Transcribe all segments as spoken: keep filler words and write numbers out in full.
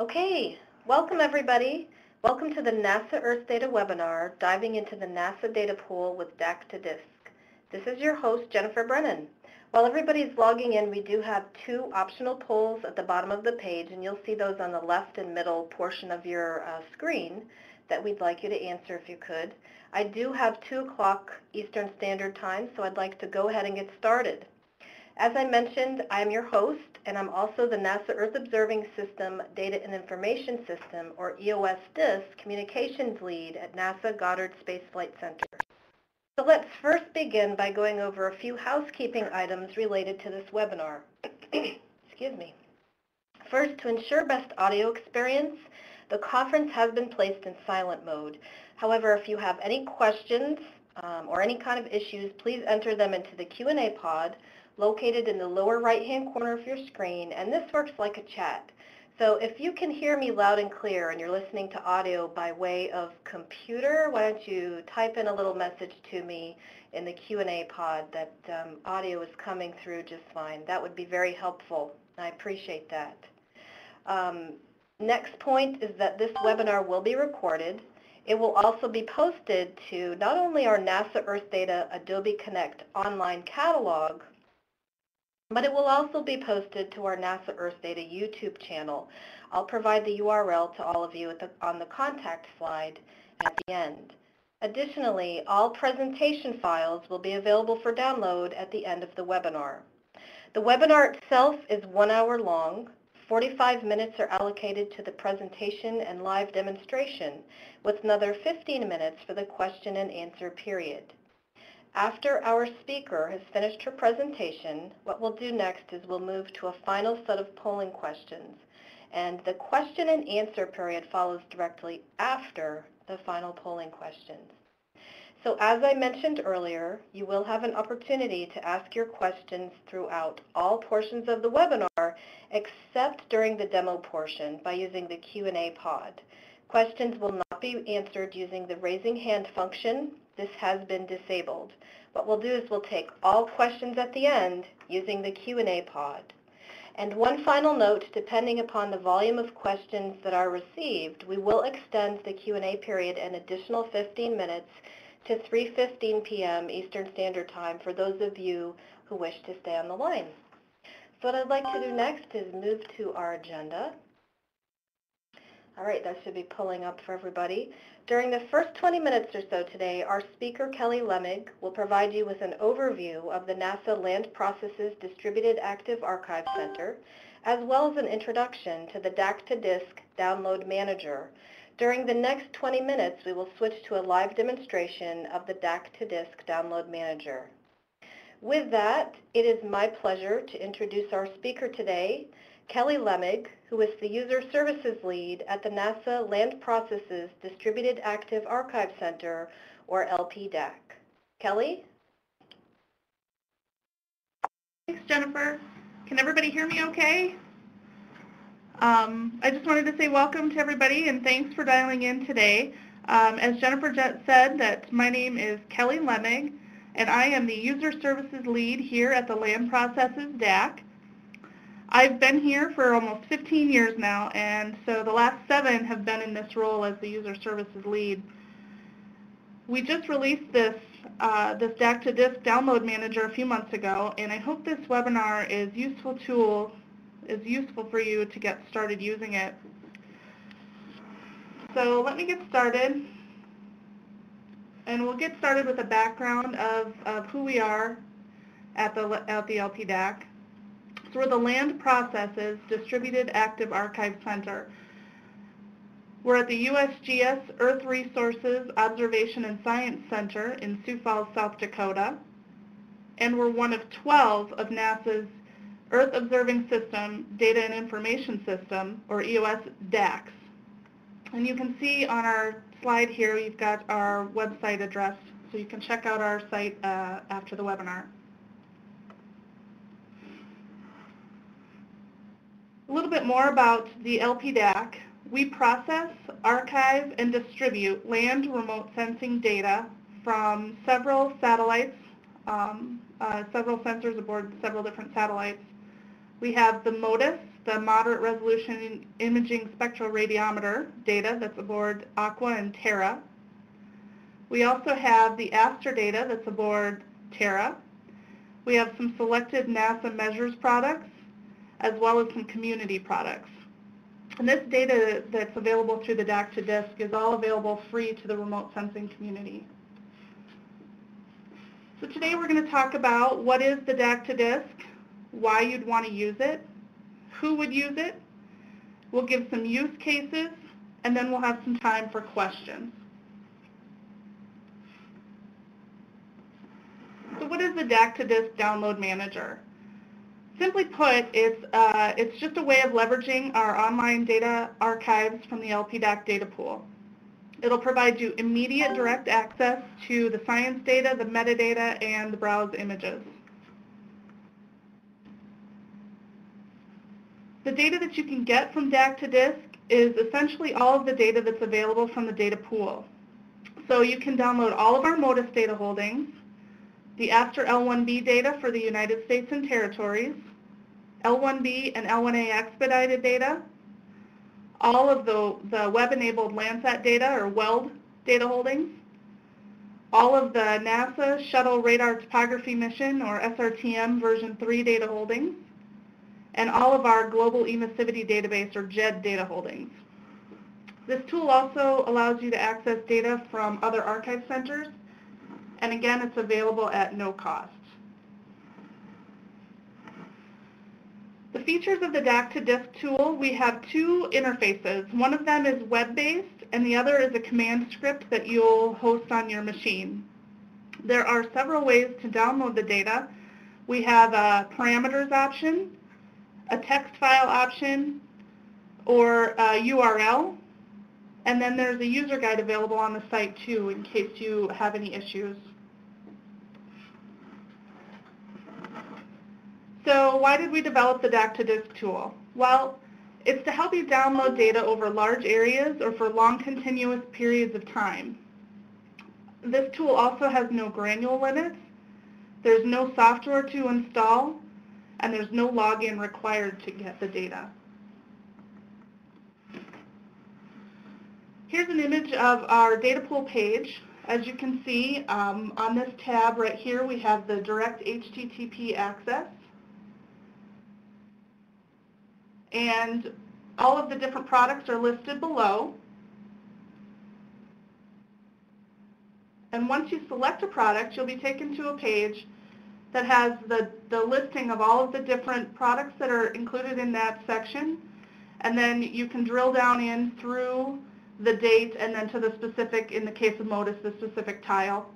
Okay, welcome everybody. Welcome to the NASA Earthdata webinar, diving into the NASA data pool with D A A C to disk. This is your host, Jennifer Brennan. While everybody's logging in, we do have two optional polls at the bottom of the page, and you'll see those on the left and middle portion of your uh, screen that we'd like you to answer if you could. I do have two o'clock Eastern Standard Time, so I'd like to go ahead and get started. As I mentioned, I'm your host, and I'm also the NASA Earth Observing System Data and Information System, or E O S D I S, Communications Lead at NASA Goddard Space Flight Center. So let's first begin by going over a few housekeeping items related to this webinar. Excuse me. First, to ensure best audio experience, the conference has been placed in silent mode. However, if you have any questions um, or any kind of issues, please enter them into the Q and A pod located in the lower right-hand corner of your screen, and this works like a chat. So if you can hear me loud and clear and you're listening to audio by way of computer, why don't you type in a little message to me in the Q and A pod that um, audio is coming through just fine. That would be very helpful. I appreciate that. Um, next point is that this webinar will be recorded. It will also be posted to not only our NASA Earthdata Adobe Connect online catalog, but it will also be posted to our NASA Earthdata YouTube channel. I'll provide the U R L to all of you at the, on the contact slide at the end. Additionally, all presentation files will be available for download at the end of the webinar. The webinar itself is one hour long. forty-five minutes are allocated to the presentation and live demonstration, with another fifteen minutes for the question and answer period. After our speaker has finished her presentation, what we'll do next is we'll move to a final set of polling questions, and the question and answer period follows directly after the final polling questions. So as I mentioned earlier, you will have an opportunity to ask your questions throughout all portions of the webinar, except during the demo portion by using the Q and A pod. Questions will not be answered using the raising hand function. This has been disabled. What we'll do is we'll take all questions at the end using the Q and A pod. And one final note, depending upon the volume of questions that are received, we will extend the Q and A period an additional fifteen minutes to three fifteen p m Eastern Standard Time for those of you who wish to stay on the line. So what I'd like to do next is move to our agenda. All right, that should be pulling up for everybody. During the first twenty minutes or so today, our speaker, Kelly Lemmig, will provide you with an overview of the NASA Land Processes Distributed Active Archive Center, as well as an introduction to the D A A C to disk Download Manager. During the next twenty minutes, we will switch to a live demonstration of the D A A C to disk Download Manager. With that, it is my pleasure to introduce our speaker today, Kelly Lemmig, who is the User Services Lead at the NASA Land Processes Distributed Active Archive Center, or L P D A A C. Kelly? Thanks, Jennifer. Can everybody hear me okay? Um, I just wanted to say welcome to everybody and thanks for dialing in today. Um, as Jennifer said, that my name is Kelly Lemmig, and I am the User Services Lead here at the Land Processes D A A C. I've been here for almost fifteen years now, and so the last seven have been in this role as the User Services Lead. We just released this, uh, this D A A C to disk Download Manager a few months ago, and I hope this webinar is useful tool, is useful for you to get started using it. So let me get started, and we'll get started with a background of, of who we are at the, at the L P D A A C. So we're the Land Processes Distributed Active Archive Center. We're at the U S G S Earth Resources Observation and Science Center in Sioux Falls, South Dakota. And we're one of twelve of NASA's Earth Observing System Data and Information System, or E O S D A A Cs. And you can see on our slide here, we've got our website address, so you can check out our site uh, after the webinar. A little bit more about the L P D A A C. We process, archive, and distribute land remote sensing data from several satellites, um, uh, several sensors aboard several different satellites. We have the MODIS, the Moderate Resolution Imaging Spectral Radiometer data that's aboard Aqua and Terra. We also have the ASTER data that's aboard Terra. We have some selected NASA measures products, as well as some community products. And this data that's available through the D A A C to disk is all available free to the remote sensing community. So today we're going to talk about what is the D A A C to disk, why you'd want to use it, who would use it, we'll give some use cases, and then we'll have some time for questions. So what is the D A A C to disk Download Manager? Simply put, it's, uh, it's just a way of leveraging our online data archives from the L P D A A C data pool. It'll provide you immediate direct access to the science data, the metadata, and the browse images. The data that you can get from D A A C to disk is essentially all of the data that's available from the data pool. So you can download all of our MODIS data holdings, the ASTER L one B data for the United States and Territories, L one B and L one A expedited data, all of the, the web-enabled Landsat data or WELD data holdings, all of the NASA Shuttle Radar Topography Mission or S R T M version three data holdings, and all of our Global Emissivity Database or G E D data holdings. This tool also allows you to access data from other archive centers, and again, it's available at no cost. The features of the D A A C to disk tool, we have two interfaces. One of them is web-based, and the other is a command script that you'll host on your machine. There are several ways to download the data. We have a parameters option, a text file option, or a U R L. And then there's a user guide available on the site, too, in case you have any issues. So why did we develop the D A A C to disk tool? Well, it's to help you download data over large areas or for long continuous periods of time. This tool also has no granule limits, there's no software to install, and there's no login required to get the data. Here's an image of our data pool page. As you can see, um, on this tab right here, we have the direct H T T P access. And all of the different products are listed below. And once you select a product, you'll be taken to a page that has the, the listing of all of the different products that are included in that section. And then you can drill down in through the date and then to the specific, in the case of MODIS, the specific tile.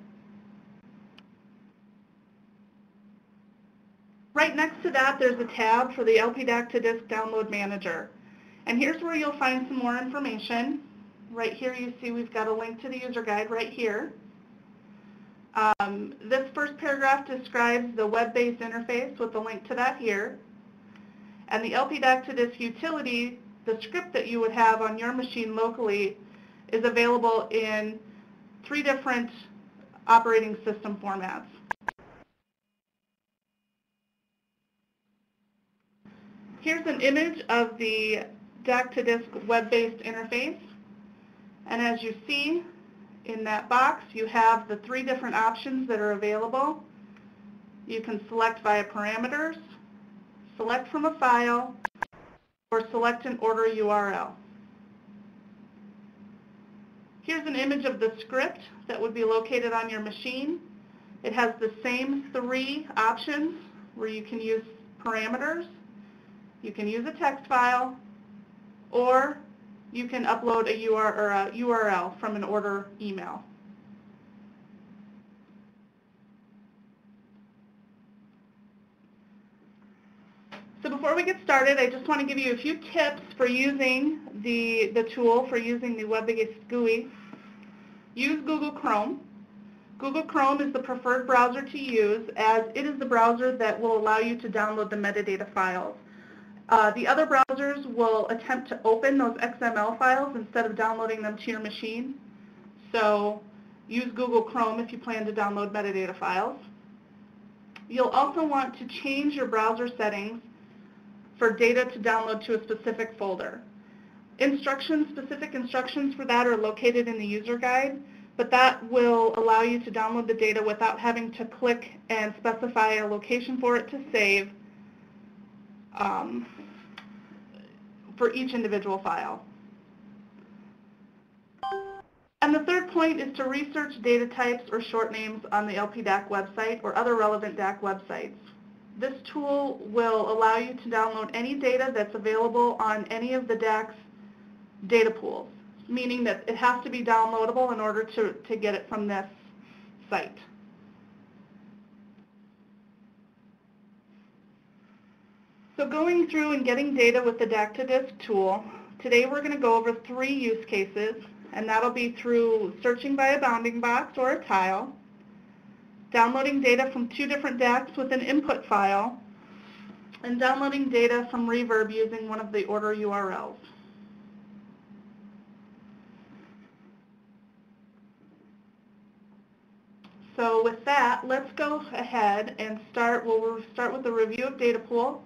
Right next to that, there's a tab for the L P D A A C to disk Download Manager. And here's where you'll find some more information. Right here you see we've got a link to the user guide right here. Um, this first paragraph describes the web-based interface with the link to that here. And the L P D A A C to disk utility, the script that you would have on your machine locally, is available in three different operating system formats. Here's an image of the D A A C to disk web-based interface. And as you see in that box, you have the three different options that are available. You can select via parameters, select from a file, or select an order U R L. Here's an image of the script that would be located on your machine. It has the same three options where you can use parameters, you can use a text file, or you can upload a U R L from an order email. So before we get started, I just want to give you a few tips for using the, the tool, for using the web-based G U I. Use Google Chrome. Google Chrome is the preferred browser to use, as it is the browser that will allow you to download the metadata files. Uh, the other browsers will attempt to open those X M L files instead of downloading them to your machine. So use Google Chrome if you plan to download metadata files. You'll also want to change your browser settings for data to download to a specific folder. Instructions, specific instructions for that are located in the user guide, but that will allow you to download the data without having to click and specify a location for it to save um, for each individual file. And the third point is to research data types or short names on the L P D A A C website or other relevant D A A C websites. This tool will allow you to download any data that's available on any of the D A A C's data pools, meaning that it has to be downloadable in order to, to get it from this site. So going through and getting data with the D A A C to disk tool, today we're going to go over three use cases. And that'll be through searching by a bounding box or a tile, downloading data from two different D A A Cs with an input file, and downloading data from Reverb using one of the order U R Ls. So with that, let's go ahead and start. We'll start with a review of data pool,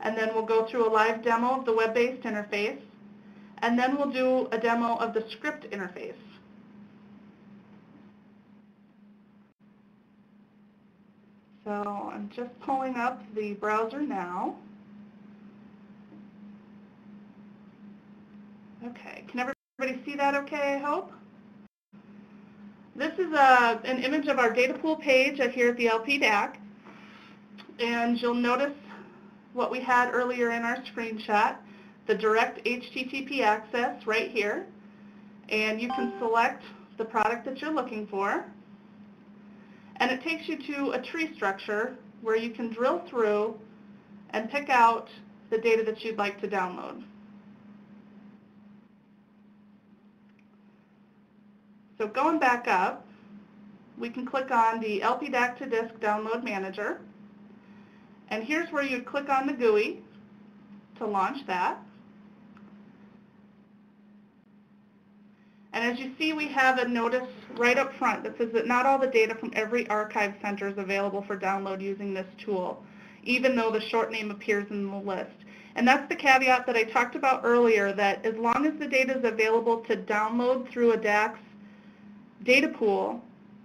and then we'll go through a live demo of the web-based interface. And then we'll do a demo of the script interface. So I'm just pulling up the browser now. Okay, can everybody see that okay, I hope? This is a, an image of our data pool page here at the L P D A A C. And you'll notice what we had earlier in our screenshot. The direct H T T P access right here, and you can select the product that you're looking for, and it takes you to a tree structure where you can drill through and pick out the data that you'd like to download. So going back up, we can click on the L P D A A C to disk Download Manager, and here's where you'd click on the G U I to launch that. And as you see, we have a notice right up front that says that not all the data from every archive center is available for download using this tool, even though the short name appears in the list. And that's the caveat that I talked about earlier, that as long as the data is available to download through a D A A C's data pool,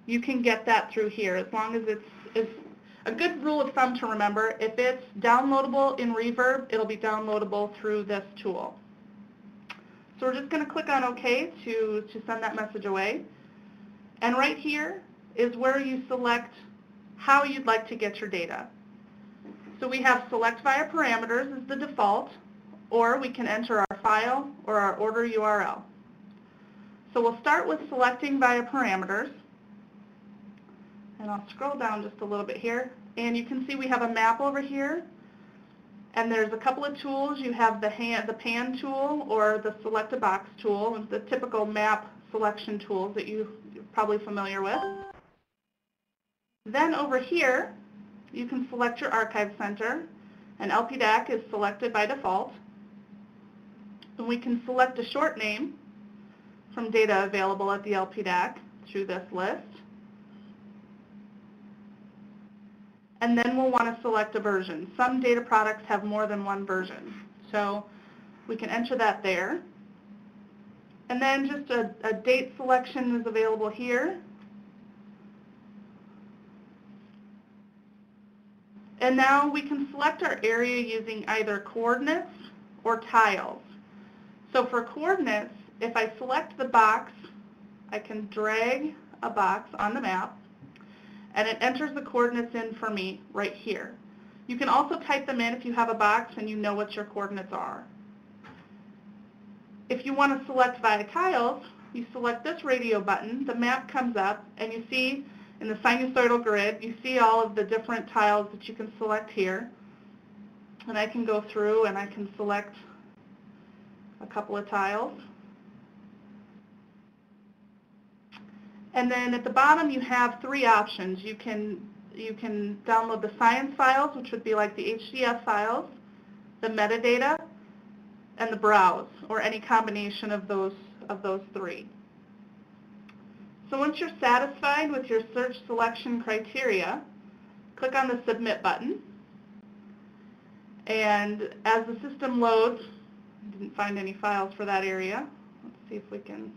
you can get that through here. As long as it's, it's a good rule of thumb to remember, if it's downloadable in Reverb, it'll be downloadable through this tool. So we're just going to click on OK to, to send that message away. And right here is where you select how you'd like to get your data. So we have select via parameters as the default, or we can enter our file or our order U R L. So we'll start with selecting via parameters. And I'll scroll down just a little bit here. And you can see we have a map over here. And there's a couple of tools. You have the, hand, the pan tool or the select a box tool, and the typical map selection tools that you, you're probably familiar with. Then over here, you can select your archive center, and L P D A A C is selected by default. And we can select a short name from data available at the L P D A A C through this list. And then we'll want to select a version. Some data products have more than one version, so we can enter that there. And then just a, a date selection is available here. And now we can select our area using either coordinates or tiles. So for coordinates, if I select the box, I can drag a box on the map, and it enters the coordinates in for me right here. You can also type them in if you have a box and you know what your coordinates are. If you want to select via tiles, you select this radio button, the map comes up, and you see in the sinusoidal grid, you see all of the different tiles that you can select here. And I can go through and I can select a couple of tiles. And then at the bottom you have three options. You can, you can download the science files, which would be like the H D F files, the metadata, and the browse, or any combination of those, of those three. So once you're satisfied with your search selection criteria, click on the Submit button. And as the system loads, I didn't find any files for that area. Let's see if we can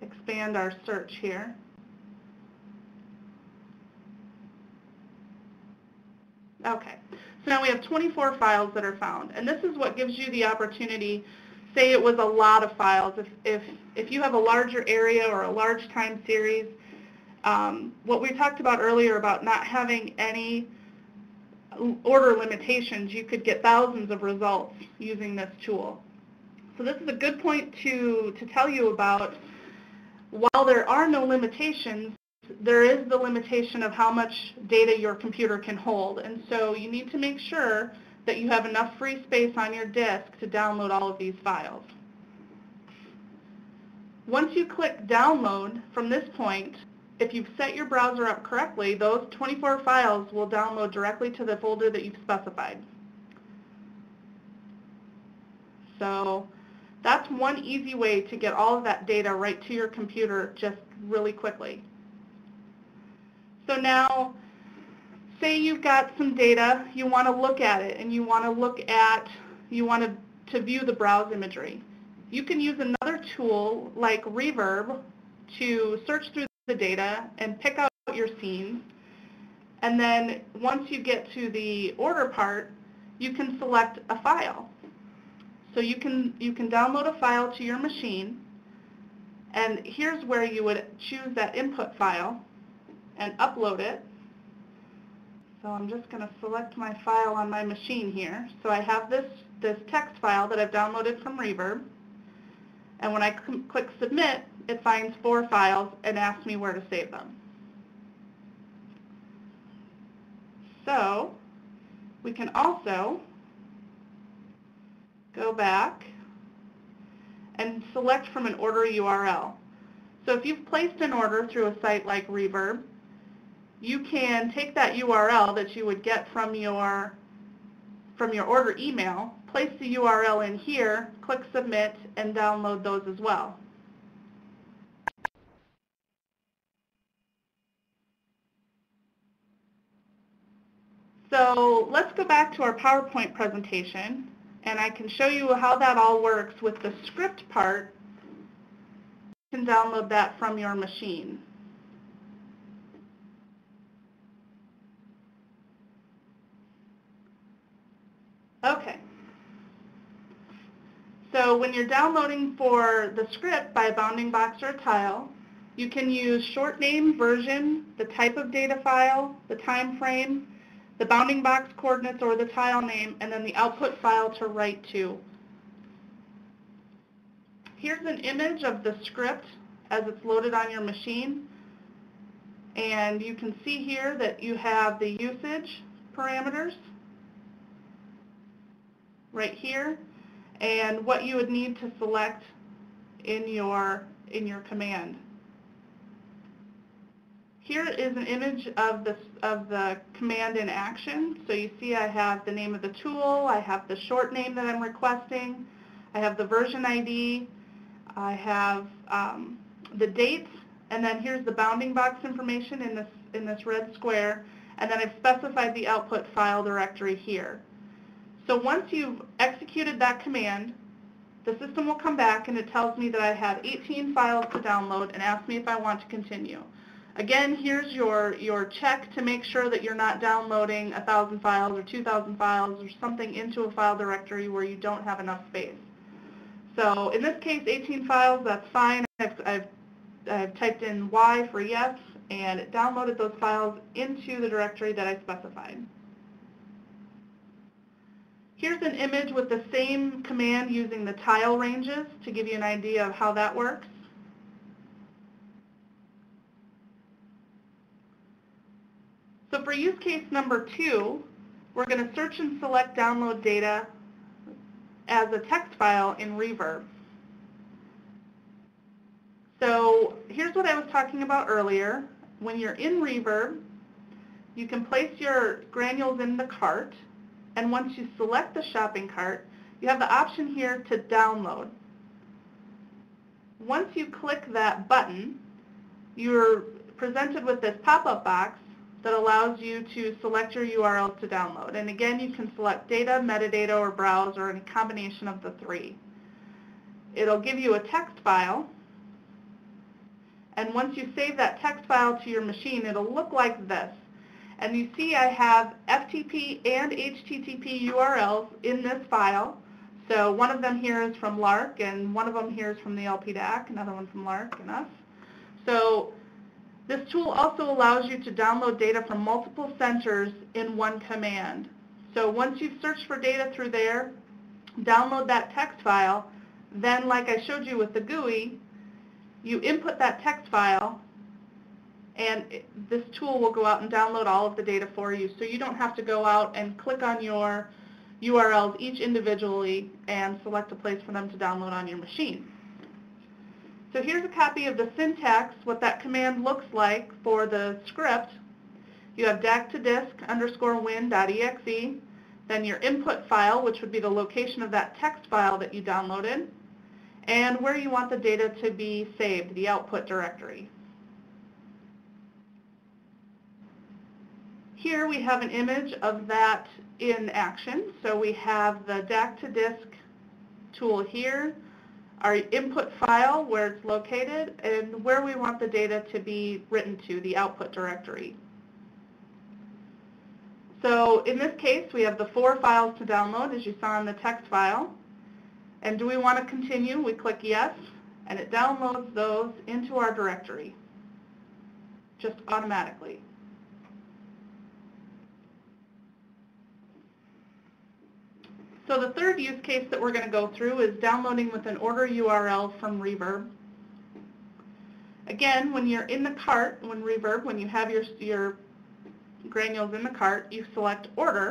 expand our search here. Okay, so now we have twenty-four files that are found, and this is what gives you the opportunity, say it was a lot of files, if, if, if you have a larger area or a large time series, um, what we talked about earlier about not having any order limitations, you could get thousands of results using this tool. So this is a good point to, to tell you about. While there are no limitations, there is the limitation of how much data your computer can hold, and so you need to make sure that you have enough free space on your disk to download all of these files. Once you click download, from this point, if you've set your browser up correctly, those twenty-four files will download directly to the folder that you've specified. So that's one easy way to get all of that data right to your computer just really quickly. So now, say you've got some data, you want to look at it, and you want to look at, you want to, to view the browse imagery. You can use another tool like Reverb to search through the data and pick out your scene. And then once you get to the order part, you can select a file. So you can, you can download a file to your machine, and here's where you would choose that input file and upload it. So I'm just going to select my file on my machine here. So I have this, this text file that I've downloaded from Reverb, and when I click submit, it finds four files and asks me where to save them. So we can also go back and select from an order U R L. So if you've placed an order through a site like Reverb, you can take that U R L that you would get from your, from your order email, place the U R L in here, click submit, and download those as well. So let's go back to our PowerPoint presentation, and I can show you how that all works with the script part. You can download that from your machine. Okay. So when you're downloading for the script by a bounding box or a tile, you can use short name, version, the type of data file, the time frame, the bounding box coordinates or the tile name, and then the output file to write to. Here's an image of the script as it's loaded on your machine, and you can see here that you have the usage parameters right here and what you would need to select in your, in your command. Here is an image of the, of the command in action. So you see I have the name of the tool, I have the short name that I'm requesting, I have the version I D, I have um, the dates, and then here's the bounding box information in this, in this red square, and then I've specified the output file directory here. So once you've executed that command, the system will come back and it tells me that I have eighteen files to download and asks me if I want to continue. Again, here's your, your check to make sure that you're not downloading one thousand files or two thousand files or something into a file directory where you don't have enough space. So in this case, eighteen files, that's fine. I've, I've, I've typed in Y for yes, and it downloaded those files into the directory that I specified. Here's an image with the same command using the tile ranges to give you an idea of how that works. So for use case number two, we're going to search and select download data as a text file in Reverb. So here's what I was talking about earlier. When you're in Reverb, you can place your granules in the cart, and once you select the shopping cart, you have the option here to download. Once you click that button, you're presented with this pop-up box. that allows you to select your U R Ls to download. And again, you can select data, metadata, or browse, or any combination of the three. It'll give you a text file, and once you save that text file to your machine, it'll look like this. And you see I have F T P and H T T P U R Ls in this file. So one of them here is from LARC, and one of them here is from the L P D A A C, another one from LARC and us. So this tool also allows you to download data from multiple centers in one command. So once you've searched for data through there, download that text file. Then, like I showed you with the G U I, you input that text file, and it, this tool will go out and download all of the data for you. So you don't have to go out and click on your U R Ls each individually and select a place for them to download on your machine. So here's a copy of the syntax, what that command looks like for the script. You have D A A C to disk underscore win.exe, then your input file, which would be the location of that text file that you downloaded, and where you want the data to be saved, the output directory. Here we have an image of that in action. So we have the D A A C to disk tool here, our input file where it's located, and where we want the data to be written to, the output directory. So in this case, we have the four files to download, as you saw in the text file. And do we want to continue? We click yes, and it downloads those into our directory, just automatically. So the third use case that we're going to go through is downloading with an order U R L from Reverb. Again, when you're in the cart, when Reverb, when you have your, your granules in the cart, you select order.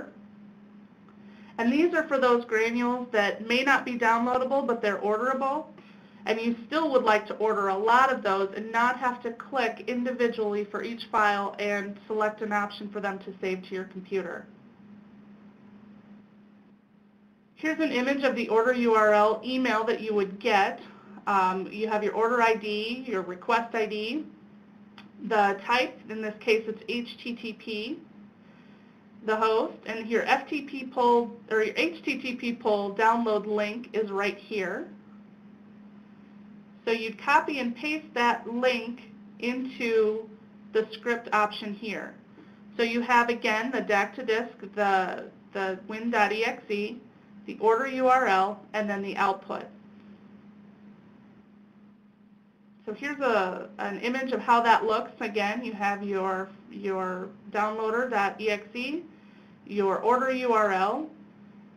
And these are for those granules that may not be downloadable, but they're orderable. And you still would like to order a lot of those and not have to click individually for each file and select an option for them to save to your computer. Here's an image of the order U R L email that you would get. Um, you have your order I D, your request I D, the type, in this case it's H T T P, the host, and your F T P poll, or your H T T P poll download link is right here. So you'd copy and paste that link into the script option here. So you have, again, the D A A C to disk, the, the win.exe, the order U R L, and then the output. So here's a, an image of how that looks. Again, you have your, your downloader.exe, your order U R L,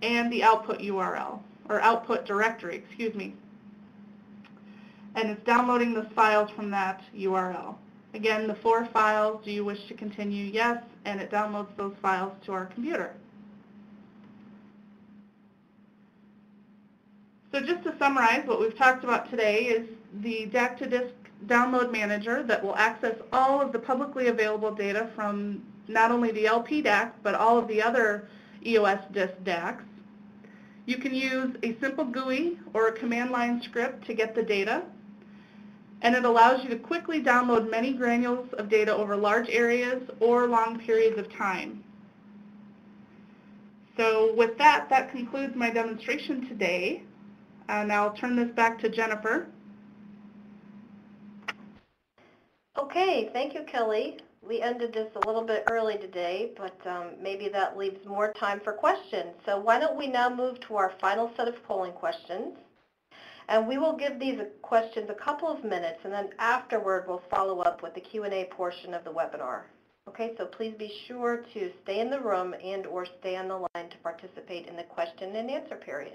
and the output U R L, or output directory, excuse me. And it's downloading the files from that U R L. Again, the four files, do you wish to continue? Yes, and it downloads those files to our computer. So just to summarize, what we've talked about today is the D A A C to disk download manager that will access all of the publicly available data from not only the L P D A A C, but all of the other EOSDIS D A A Cs. You can use a simple G U I or a command line script to get the data, and it allows you to quickly download many granules of data over large areas or long periods of time. So with that, that concludes my demonstration today. And I'll turn this back to Jennifer. Okay, thank you, Kelly. We ended this a little bit early today, but um, maybe that leaves more time for questions. So why don't we now move to our final set of polling questions. And we will give these questions a couple of minutes, and then afterward we'll follow up with the Q and A portion of the webinar. Okay, so please be sure to stay in the room and or stay on the line to participate in the question and answer period.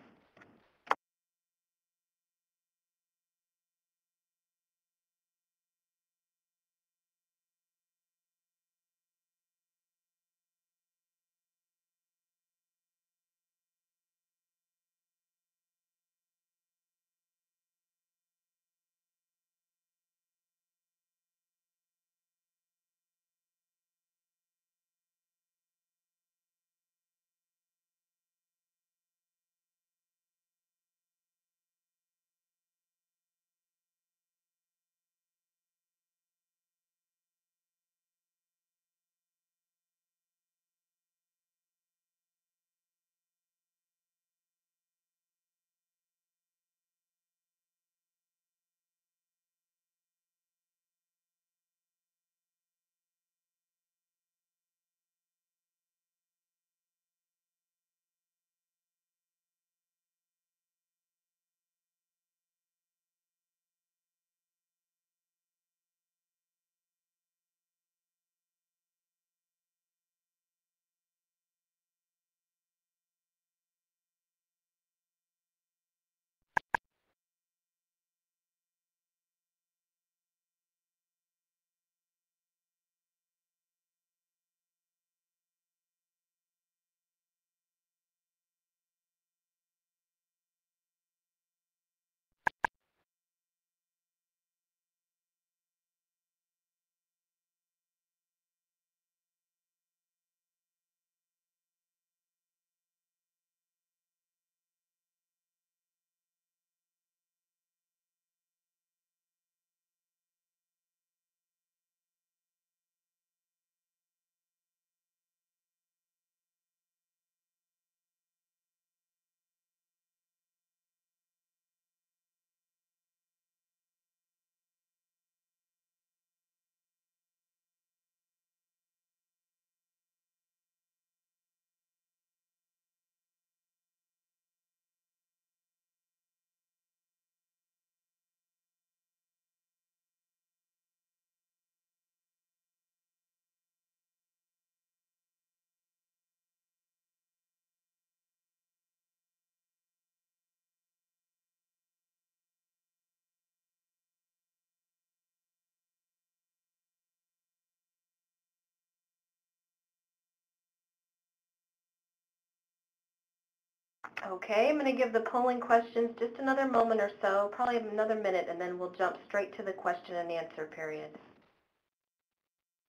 Okay, I'm going to give the polling questions just another moment or so, probably another minute, and then we'll jump straight to the question and answer period.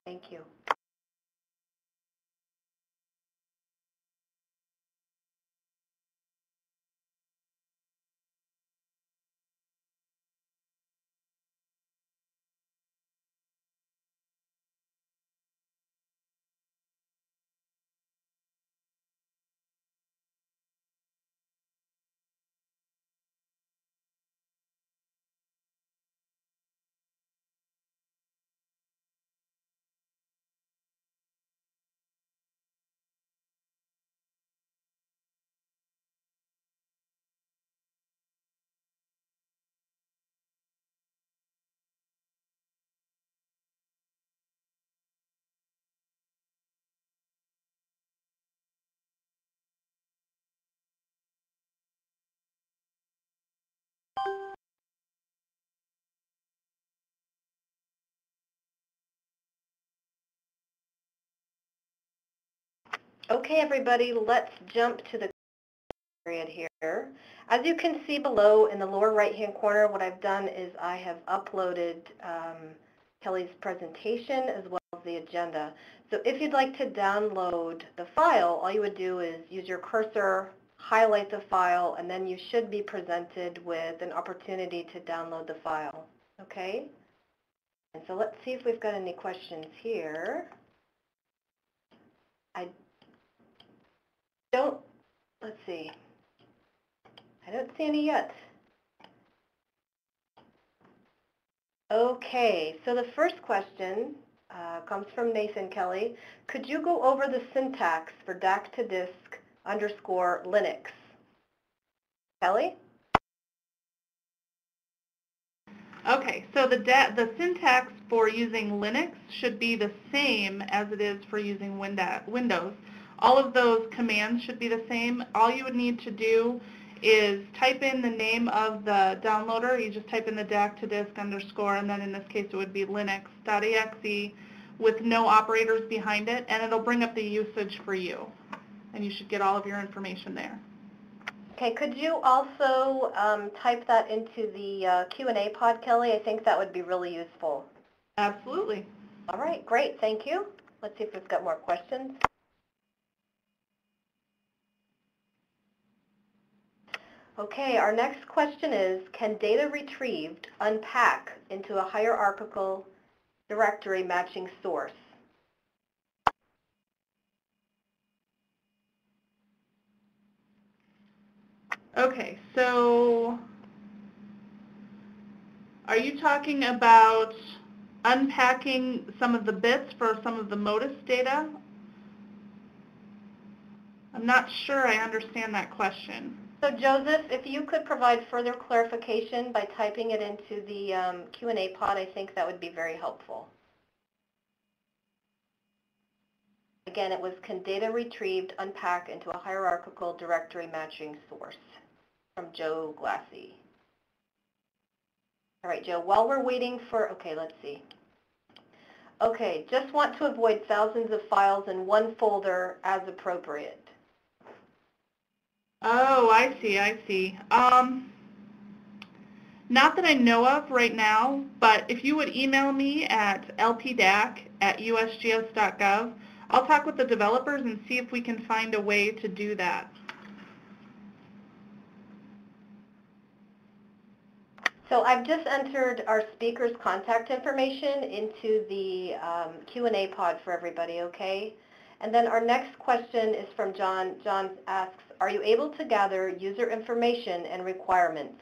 Thank you. Okay, everybody, let's jump to the period here. As you can see below in the lower right-hand corner, what I've done is I have uploaded um, Kelly's presentation as well as the agenda. So if you'd like to download the file, all you would do is use your cursor, highlight the file, and then you should be presented with an opportunity to download the file. Okay? And so let's see if we've got any questions here. I don't, let's see, I don't see any yet. Okay, so the first question uh, comes from Nathan Kelly. Could you go over the syntax for D A A C to disk underscore Linux? Kelly? Okay, so the, the syntax for using Linux should be the same as it is for using Windows. All of those commands should be the same. All you would need to do is type in the name of the downloader. You just type in the D A A C to disk underscore, and then in this case it would be linux dot A X E with no operators behind it, and it'll bring up the usage for you. And you should get all of your information there. Okay, could you also um, type that into the uh, Q and A pod, Kelly? I think that would be really useful. Absolutely. All right, great, thank you. Let's see if we've got more questions. Okay, our next question is, can data retrieved unpack into a hierarchical directory matching source? Okay, so are you talking about unpacking some of the bits for some of the MODIS data? I'm not sure I understand that question. So Joseph, if you could provide further clarification by typing it into the um, Q and A pod, I think that would be very helpful. Again, it was, can data retrieved unpack into a hierarchical directory matching source, from Joe Glassy. All right, Joe, while we're waiting for, okay, let's see. Okay, just want to avoid thousands of files in one folder as appropriate. Oh, I see, I see. Um, not that I know of right now, but if you would email me at L P D A A C at U S G S dot gov, I'll talk with the developers and see if we can find a way to do that. So I've just entered our speaker's contact information into the um, Q and A pod for everybody, okay? And then our next question is from John. John asks, are you able to gather user information and requirements?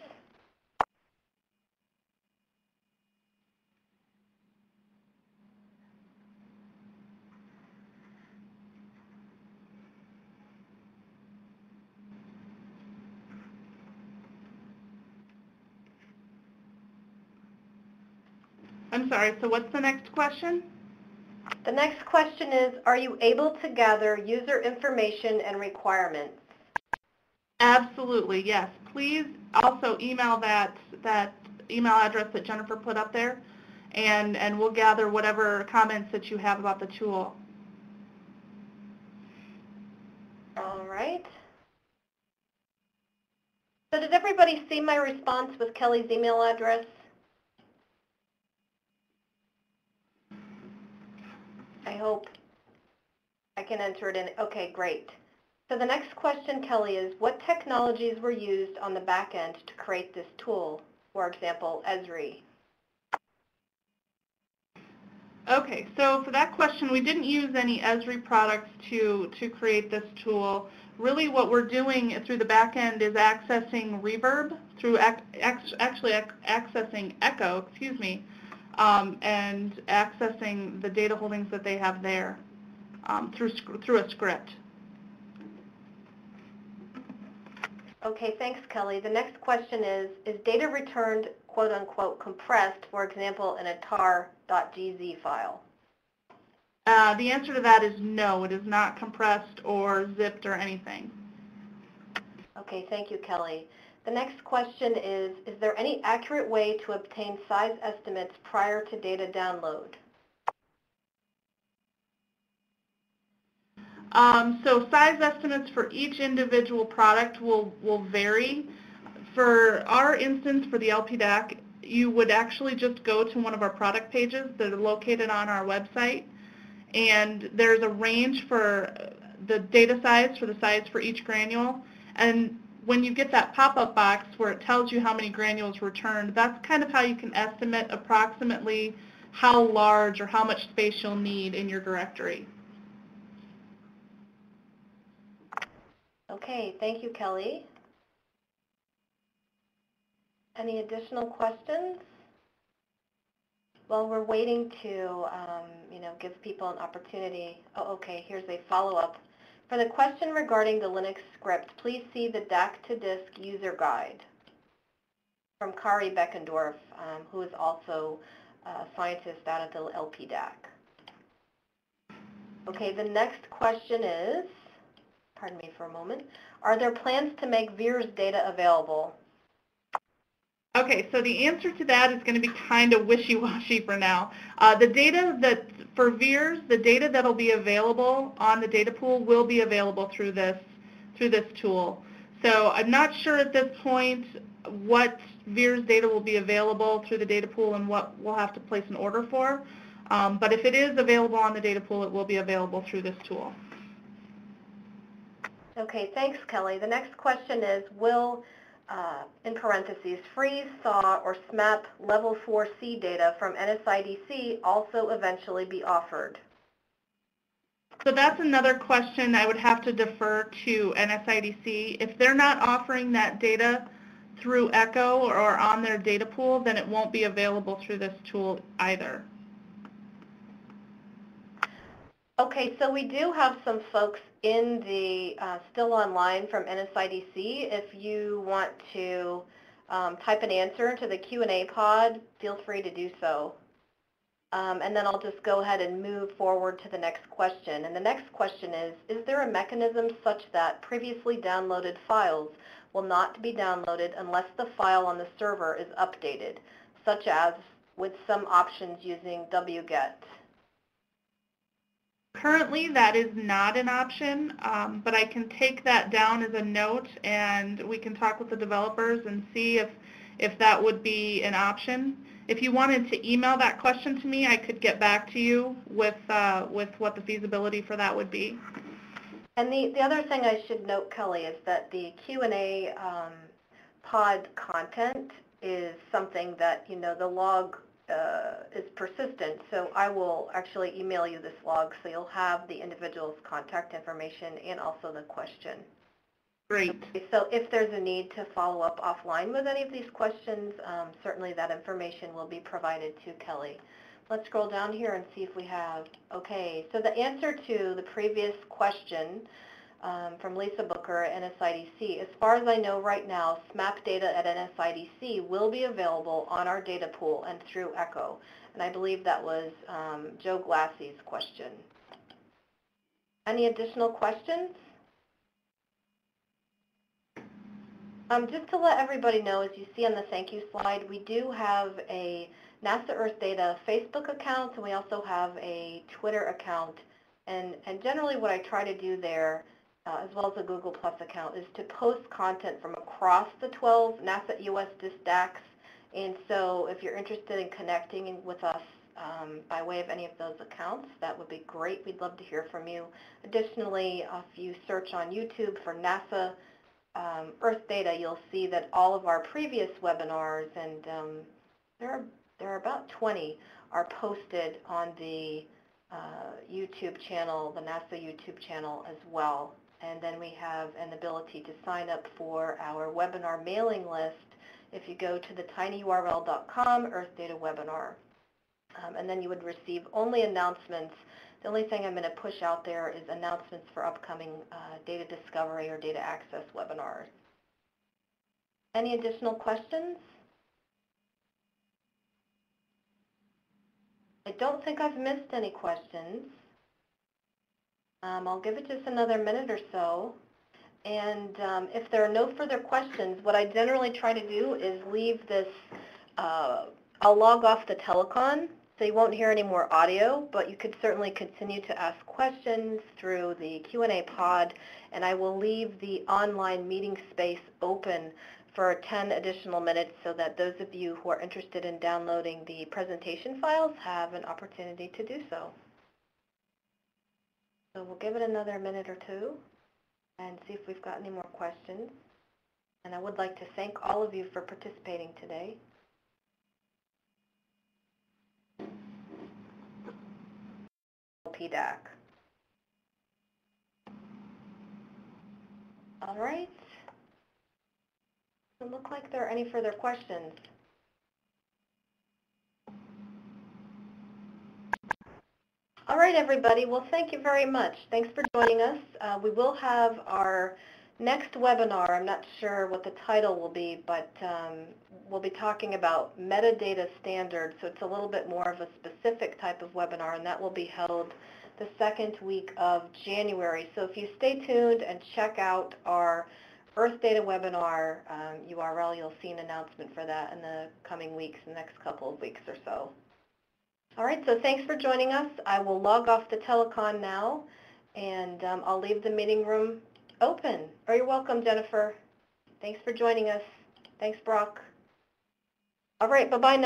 I'm sorry, so what's the next question? The next question is, are you able to gather user information and requirements? Absolutely, yes. Please also email that that email address that Jennifer put up there, and, and we'll gather whatever comments that you have about the tool. All right. So did everybody see my response with Kelly's email address? I hope I can enter it in. Okay, great. So the next question, Kelly, is what technologies were used on the back end to create this tool? For example, Esri. Okay, so for that question, we didn't use any Esri products to, to create this tool. Really what we're doing through the back end is accessing Reverb, through ac actually ac accessing ECHO, excuse me, um, and accessing the data holdings that they have there um, through, through a script. Okay, thanks, Kelly. The next question is, is data returned quote unquote compressed, for example, in a tar dot G Z file? Uh, the answer to that is no, it is not compressed or zipped or anything. Okay, thank you, Kelly. The next question is, is there any accurate way to obtain size estimates prior to data download? Um, so size estimates for each individual product will, will vary. For our instance, for the L P D A A C, you would actually just go to one of our product pages that are located on our website, and there's a range for the data size, for the size for each granule, and when you get that pop-up box where it tells you how many granules returned, that's kind of how you can estimate approximately how large or how much space you'll need in your directory. Okay, thank you, Kelly. Any additional questions? Well, we're waiting to, um, you know, give people an opportunity. Oh, okay, here's a follow-up. For the question regarding the Linux script, please see the D A A C to disk user guide from Kari Beckendorf, um, who is also a scientist out at the L P D A A C. Okay, the next question is, pardon me for a moment, are there plans to make VIIRS data available? Okay, so the answer to that is going to be kind of wishy-washy for now. Uh, the data that, for VIIRS, the data that will be available on the data pool will be available through this, through this tool. So I'm not sure at this point what VIIRS data will be available through the data pool and what we'll have to place an order for. Um, but if it is available on the data pool, it will be available through this tool. Okay, thanks, Kelly. The next question is, will Uh, in parentheses, freeze, thaw, or SMAP level four C data from N S I D C also eventually be offered? So that's another question I would have to defer to N S I D C. If they're not offering that data through ECHO or on their data pool, then it won't be available through this tool either. Okay, so we do have some folks in the uh, still online from N S I D C. If you want to um, type an answer into the Q and A pod, feel free to do so. Um, and then I'll just go ahead and move forward to the next question. And the next question is, is there a mechanism such that previously downloaded files will not be downloaded unless the file on the server is updated, such as with some options using W get? Currently, that is not an option, um, but I can take that down as a note, and we can talk with the developers and see if, if that would be an option. If you wanted to email that question to me, I could get back to you with, uh, with what the feasibility for that would be. And the, the other thing I should note, Kelly, is that the Q and A um, pod content is something that, you know, the log Uh, is persistent, so I will actually email you this log so you'll have the individual's contact information and also the question. Great. Okay, so if there's a need to follow up offline with any of these questions, um, certainly that information will be provided to Kelly. Let's scroll down here and see if we have, okay, so the answer to the previous question um, from Lisa Booker at N S I D C, as far as I know right now, SMAP data at N S I D C will be available on our data pool and through ECHO. And I believe that was um, Joe Glassy's question. Any additional questions? Um, just to let everybody know, as you see on the thank you slide, we do have a NASA Earthdata Facebook account, and we also have a Twitter account. And, and generally what I try to do there uh, as well as a Google Plus account, is to post content from across the twelve NASA EOSDIS D A A Cs. And so if you're interested in connecting with us um, by way of any of those accounts, that would be great. We'd love to hear from you. Additionally, if you search on YouTube for NASA um, Earthdata, you'll see that all of our previous webinars, and um, there are, there are about twenty, are posted on the uh, YouTube channel, the NASA YouTube channel as well. And then we have an ability to sign up for our webinar mailing list if you go to the tiny U R L dot com Earthdata webinar. Um, and then you would receive only announcements. The only thing I'm going to push out there is announcements for upcoming uh, data discovery or data access webinars. Any additional questions? I don't think I've missed any questions. Um, I'll give it just another minute or so. And um, if there are no further questions, what I generally try to do is leave this, uh, I'll log off the telecon, so you won't hear any more audio, but you could certainly continue to ask questions through the Q and A pod, and I will leave the online meeting space open for ten additional minutes so that those of you who are interested in downloading the presentation files have an opportunity to do so. So we'll give it another minute or two and see if we've got any more questions. And I would like to thank all of you for participating today. L P D A A C. All right. Doesn't look like there are any further questions. All right, everybody. Well, thank you very much. Thanks for joining us. Uh, we will have our next webinar. I'm not sure what the title will be, but um, we'll be talking about metadata standards. So it's a little bit more of a specific type of webinar, and that will be held the second week of January. So if you stay tuned and check out our Earthdata webinar um, U R L, you'll see an announcement for that in the coming weeks, the next couple of weeks or so. All right, so thanks for joining us. I will log off the telecon now, and um, I'll leave the meeting room open. Oh, you're welcome, Jennifer. Thanks for joining us. Thanks, Brock. All right, bye-bye now.